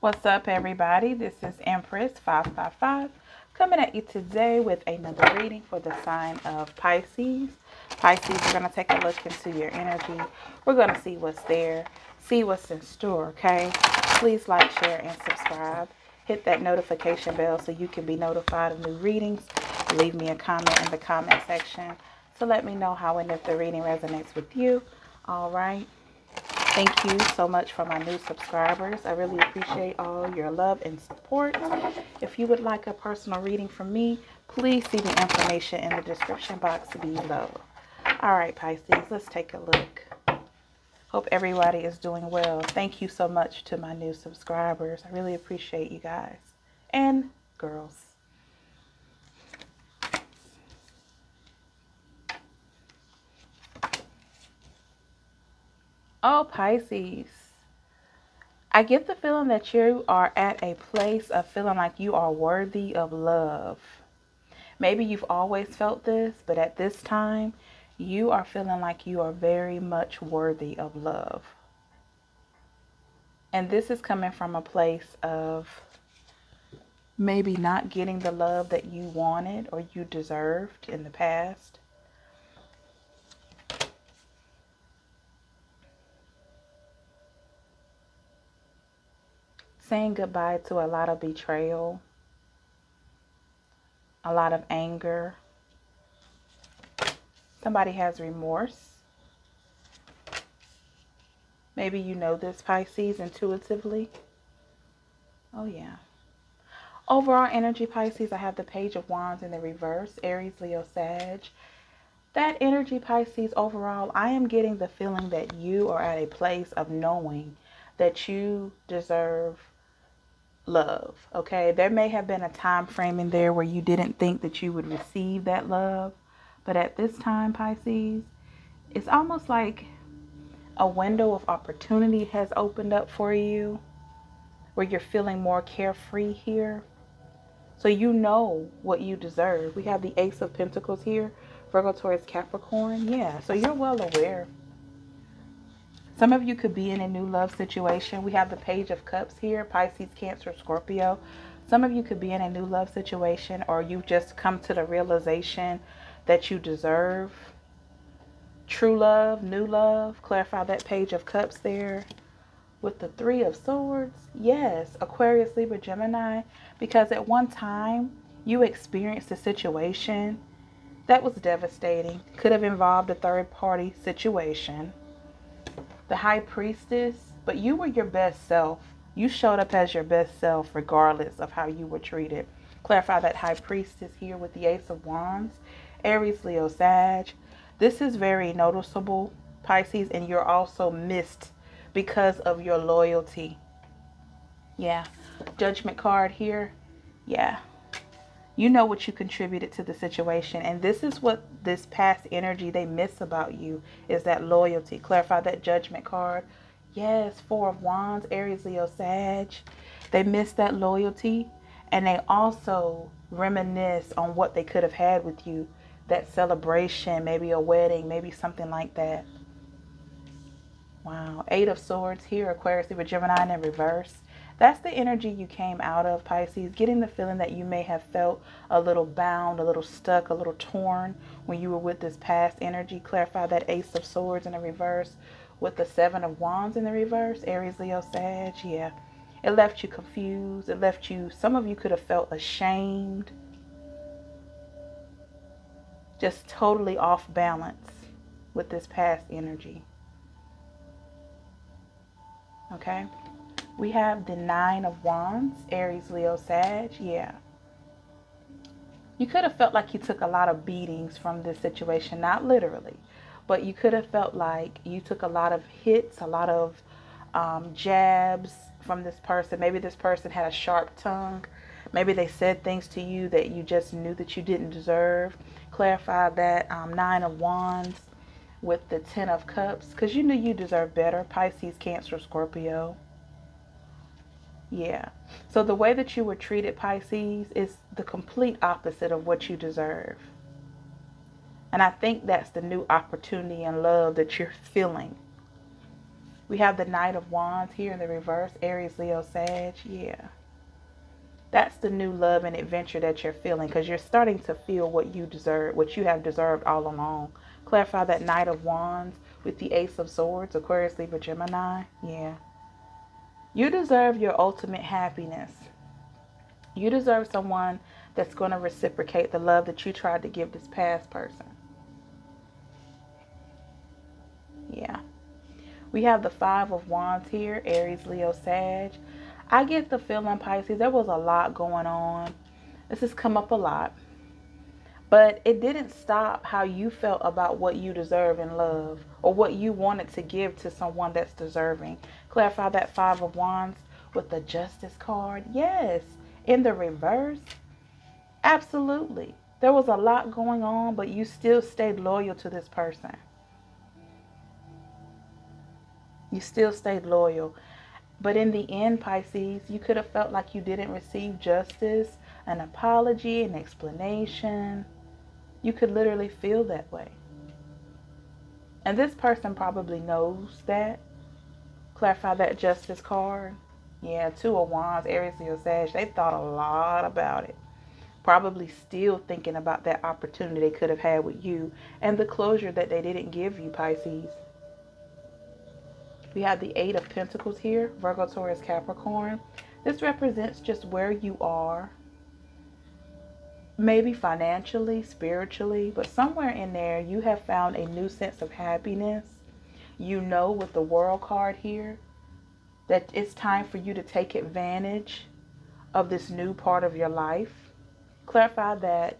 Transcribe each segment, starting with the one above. What's up, everybody? This is Empress 555 coming at you today with another reading for the sign of Pisces. Pisces, we're going to take a look into your energy. We're going to see what's there, see what's in store, okay? Please like, share, and subscribe. Hit that notification bell so you can be notified of new readings. Leave me a comment in the comment section to let me know how and if the reading resonates with you, all right? Thank you so much for my new subscribers. I really appreciate all your love and support. If you would like a personal reading from me, please see the information in the description box below. All right, Pisces, let's take a look. Hope everybody is doing well. Thank you so much to my new subscribers. I really appreciate you guys and girls. Oh, Pisces, I get the feeling that you are at a place of feeling like you are worthy of love. Maybe you've always felt this, but at this time, you are feeling like you are very much worthy of love. And this is coming from a place of maybe not getting the love that you wanted or you deserved in the past. Saying goodbye to a lot of betrayal, a lot of anger. Somebody has remorse. Maybe you know this, Pisces, intuitively. Oh, yeah. Overall energy, Pisces, I have the Page of Wands in the reverse, Aries, Leo, Sag. That energy, Pisces, overall, I am getting the feeling that you are at a place of knowing that you deserve love, okay? There may have been a time frame in there where you didn't think that you would receive that love, but at this time, Pisces, it's almost like a window of opportunity has opened up for you where you're feeling more carefree here. So you know what you deserve. We have the Ace of Pentacles here, Virgo, Taurus, Capricorn. Yeah, so you're well aware. Some of you could be in a new love situation. We have the Page of Cups here, Pisces, Cancer, Scorpio. Some of you could be in a new love situation, or you've just come to the realization that you deserve true love, new love. Clarify that Page of Cups there with the Three of Swords. Yes, Aquarius, Libra, Gemini, because at one time you experienced a situation that was devastating, could have involved a third party situation. The High Priestess, but you were your best self. You showed up as your best self regardless of how you were treated. Clarify that High Priestess here with the Ace of Wands, Aries, Leo, Sag. This is very noticeable, Pisces, and you're also missed because of your loyalty. Yeah, Judgment card here. Yeah, you know what you contributed to the situation, and this is what this past energy they miss about you is that loyalty. Clarify that Judgment card. Yes, Four of Wands, Aries, Leo, Sag. They miss that loyalty, and they also reminisce on what they could have had with you, that celebration, maybe a wedding, maybe something like that. Wow, Eight of Swords here, Aquarius, Libra, Gemini in reverse. That's the energy you came out of, Pisces, getting the feeling that you may have felt a little bound, a little stuck, a little torn when you were with this past energy. Clarify that Ace of Swords in the reverse with the Seven of Wands in the reverse, Aries, Leo, Sag. Yeah, it left you confused. It left you, some of you could have felt ashamed, just totally off balance with this past energy, okay? We have the Nine of Wands, Aries, Leo, Sag. Yeah. You could have felt like you took a lot of beatings from this situation. Not literally, but you could have felt like you took a lot of hits, a lot of jabs from this person. Maybe this person had a sharp tongue. Maybe they said things to you that you just knew that you didn't deserve. Clarify that Nine of Wands with the Ten of Cups, because you knew you deserved better. Pisces, Cancer, Scorpio. Yeah, so the way that you were treated, Pisces, is the complete opposite of what you deserve. And I think that's the new opportunity and love that you're feeling. We have the Knight of Wands here in the reverse. Aries, Leo, Sag. Yeah. That's the new love and adventure that you're feeling, because you're starting to feel what you deserve, what you have deserved all along. Clarify that Knight of Wands with the Ace of Swords, Aquarius, Libra, Gemini. Yeah. You deserve your ultimate happiness. You deserve someone that's going to reciprocate the love that you tried to give this past person. Yeah. We have the Five of Wands here, Aries, Leo, Sag. I get the feeling, Pisces, there was a lot going on. This has come up a lot. But it didn't stop how you felt about what you deserve in love, or what you wanted to give to someone that's deserving. Clarify that Five of Wands with the Justice card. Yes, in the reverse. Absolutely. There was a lot going on, but you still stayed loyal to this person. You still stayed loyal. But in the end, Pisces, you could have felt like you didn't receive justice, an apology, an explanation. You could literally feel that way. And this person probably knows that. Clarify that Justice card. Yeah, Two of Wands, Aries, Leo, Sag. They thought a lot about it. Probably still thinking about that opportunity they could have had with you and the closure that they didn't give you, Pisces. We have the Eight of Pentacles here, Virgo, Taurus, Capricorn. This represents just where you are. Maybe financially, spiritually, but somewhere in there you have found a new sense of happiness. You know, with the World card here, that it's time for you to take advantage of this new part of your life. Clarify that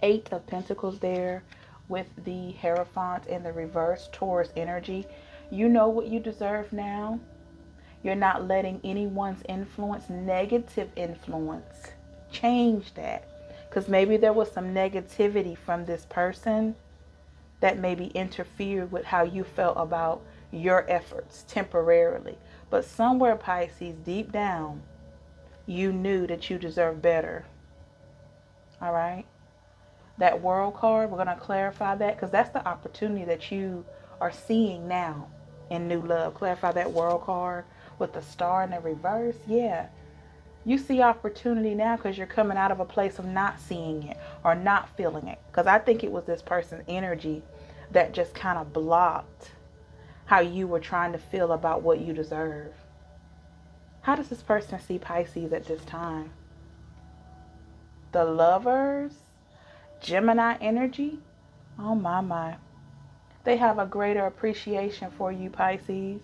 Eight of Pentacles there with the Hierophant in the reverse, Taurus energy. You know what you deserve now. You're not letting anyone's influence, negative influence, change that. Because maybe there was some negativity from this person that maybe interfered with how you felt about your efforts temporarily. But somewhere, Pisces, deep down, you knew that you deserve better. All right? That World card, we're going to clarify that, because that's the opportunity that you are seeing now in new love. Clarify that World card with the Star in the reverse. Yeah, you see opportunity now because you're coming out of a place of not seeing it or not feeling it. Because I think it was this person's energy that just kind of blocked how you were trying to feel about what you deserve. How does this person see, Pisces, at this time? The Lovers, Gemini energy. Oh my, my. They have a greater appreciation for you, Pisces.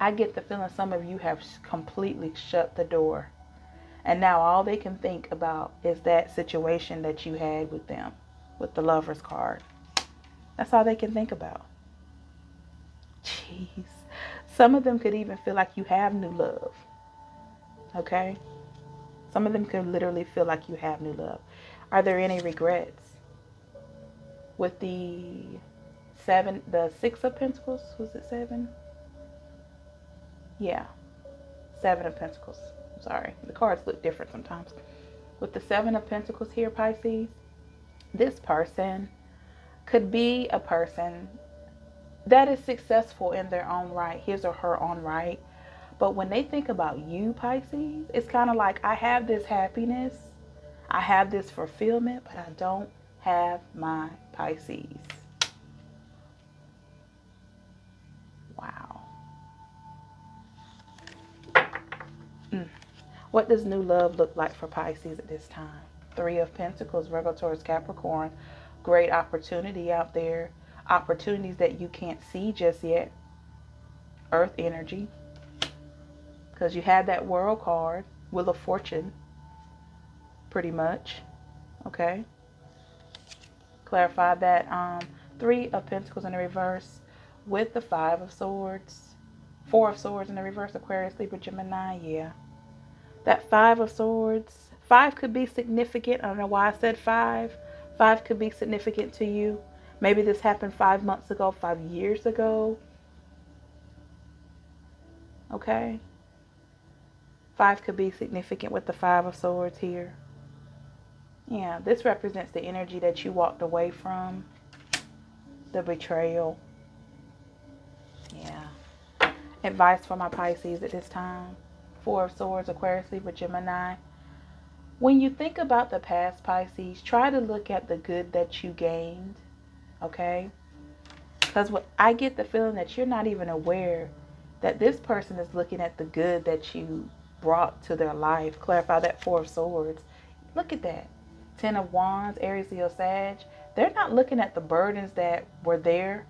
I get the feeling some of you have completely shut the door. And now all they can think about is that situation that you had with them, with the Lovers card. That's all they can think about. Jeez. Some of them could even feel like you have new love. Okay? Some of them could literally feel like you have new love. Are there any regrets? With the Six of Pentacles, was it seven? Yeah, Seven of Pentacles. I'm sorry, the cards look different sometimes. With the Seven of Pentacles here, Pisces, this person could be a person that is successful in their own right, his or her own right. But when they think about you, Pisces, it's kind of like, I have this happiness, I have this fulfillment, but I don't have my Pisces. Wow. What does new love look like for Pisces at this time? Three of Pentacles, Virgo, Taurus, Capricorn. Great opportunity out there. Opportunities that you can't see just yet. Earth energy. Because you had that World card, Wheel of Fortune. Pretty much. Okay, clarify that Three of Pentacles in the reverse with the Five of Swords, Four of Swords in the reverse, Aquarius, Libra, Gemini. Yeah, that Five of Swords. Five could be significant. I don't know why I said five. Five could be significant to you. Maybe this happened 5 months ago, 5 years ago. Okay, five could be significant with the Five of Swords here. Yeah, this represents the energy that you walked away from, the betrayal, advice for my Pisces at this time. Four of Swords, Aquarius, Libra, Gemini. When you think about the past, Pisces, try to look at the good that you gained, okay? Because I get the feeling that you're not even aware that this person is looking at the good that you brought to their life. Clarify that, Four of Swords. Look at that. Ten of Wands, Aries, Leo, Sag. They're not looking at the burdens that were there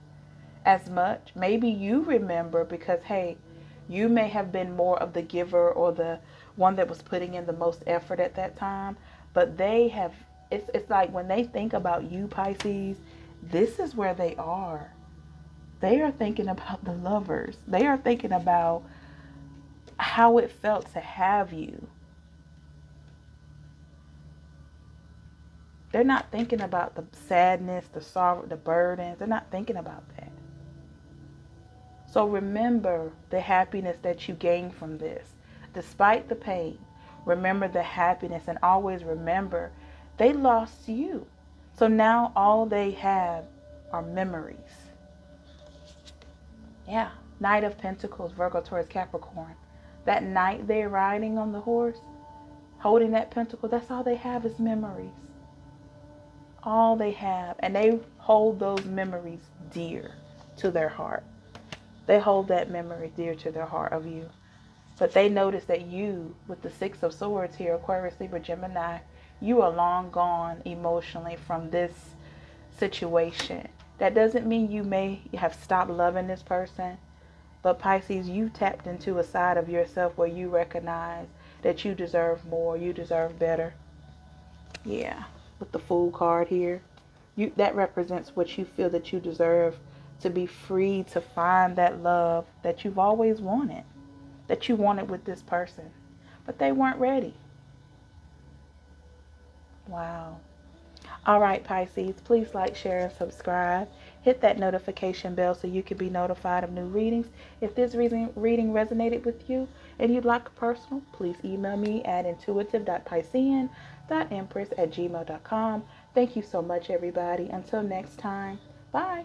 as much. Maybe you remember because, hey, you may have been more of the giver or the one that was putting in the most effort at that time. But they have, it's like when they think about you, Pisces, this is where they are. They are thinking about the Lovers. They are thinking about how it felt to have you. They're not thinking about the sadness, the sorrow, the burdens. They're not thinking about that. So remember the happiness that you gain from this. Despite the pain, remember the happiness, and always remember they lost you. So now all they have are memories. Yeah. Knight of Pentacles, Virgo, Taurus, Capricorn. That night they're riding on the horse, holding that pentacle, that's all they have is memories. All they have. And they hold those memories dear to their heart. They hold that memory dear to their heart of you. But they notice that you, with the Six of Swords here, Aquarius, Libra, Gemini, you are long gone emotionally from this situation. That doesn't mean you may have stopped loving this person. But Pisces, you tapped into a side of yourself where you recognize that you deserve more. You deserve better. Yeah. With the Fool card here. That represents what you feel that you deserve. To be free to find that love that you've always wanted. That you wanted with this person. But they weren't ready. Wow. All right, Pisces, please like, share, and subscribe. Hit that notification bell so you can be notified of new readings. If this reading resonated with you and you'd like a personal, please email me at intuitive.piscean.empress@gmail.com. Thank you so much, everybody. Until next time, bye.